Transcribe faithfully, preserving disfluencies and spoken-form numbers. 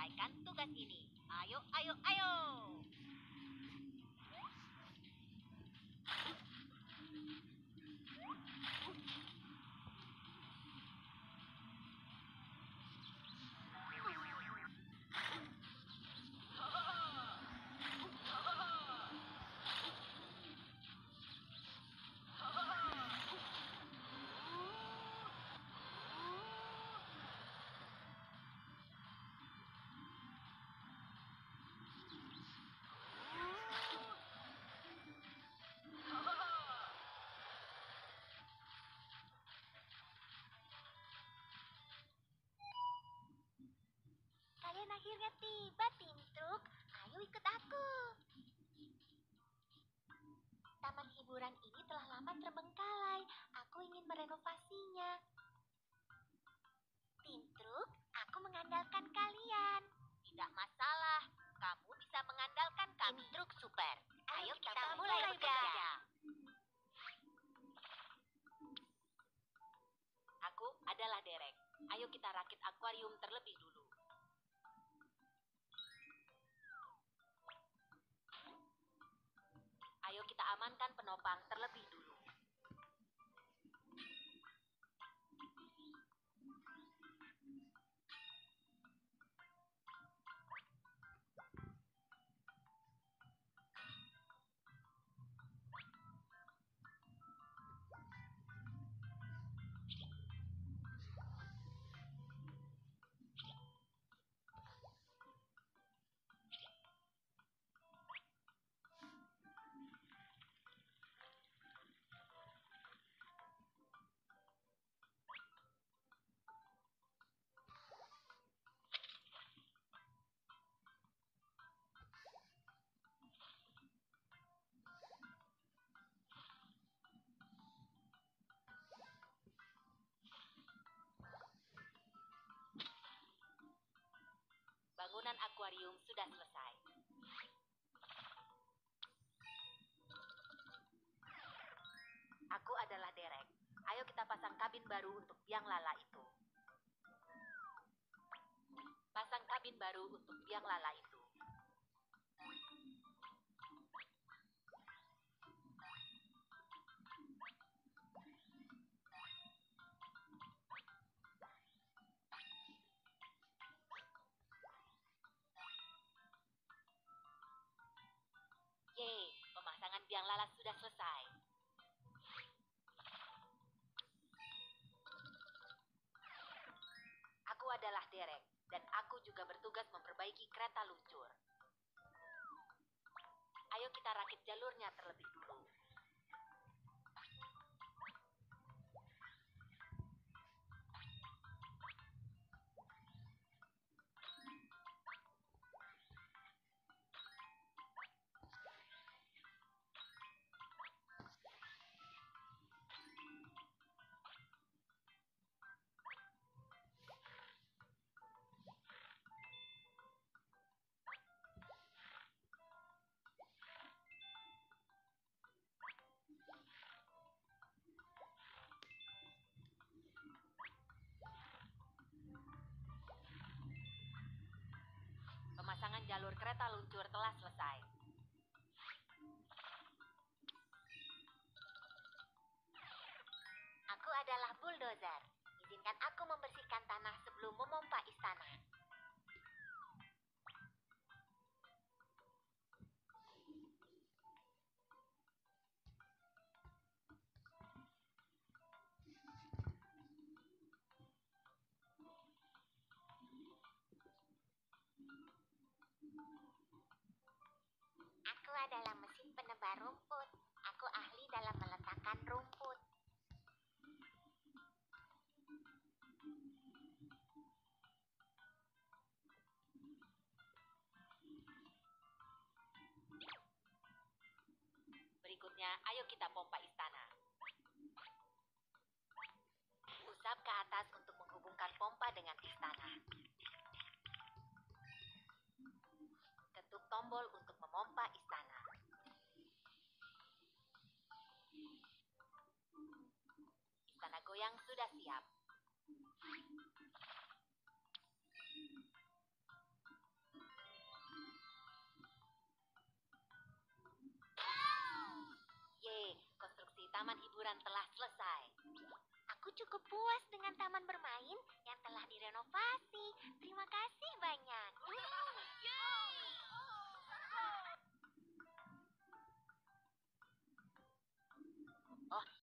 menyelesaikan tugas ini. Ayo, ayo, ayo. Kalian akhirnya tiba, Tim Truk. Ayo ikut aku. Taman hiburan ini telah lama terbengkalai. Aku ingin merenovasinya. Tim Truk, aku mengandalkan kalian. Tidak masalah. Kamu bisa mengandalkan kami, Tim Truk Super. Ayo kita, kita mulai bekerja. Aku adalah Derek. Ayo kita rakit akuarium terlebih dulu. Ayo kita amankan penopang terlebih dulu. Bangunan akuarium sudah selesai. Aku adalah Derek. Ayo kita pasang kabin baru untuk biang lala itu. Pasang kabin baru untuk biang lala itu. Yeay, pemasangan biang lala sudah selesai. Aku adalah Derek, dan aku juga bertugas memperbaiki kereta luncur. Ayo kita rakit jalurnya terlebih dulu. Pemasangan jalur kereta luncur telah selesai. Aku adalah bulldozer. Izinkan aku membersihkan tanah sebelum memompa istana. Aku adalah mesin penebar rumput. Aku ahli dalam meletakkan rumput. Berikutnya, ayo kita pompa istana. Usap ke atas untuk menghubungkan pompa dengan istana. Ketuk tombol untuk memompa istana. Istana goyang sudah siap. liburan telah selesai. Aku cukup puas dengan taman bermain yang telah direnovasi. Terima kasih banyak. Wow.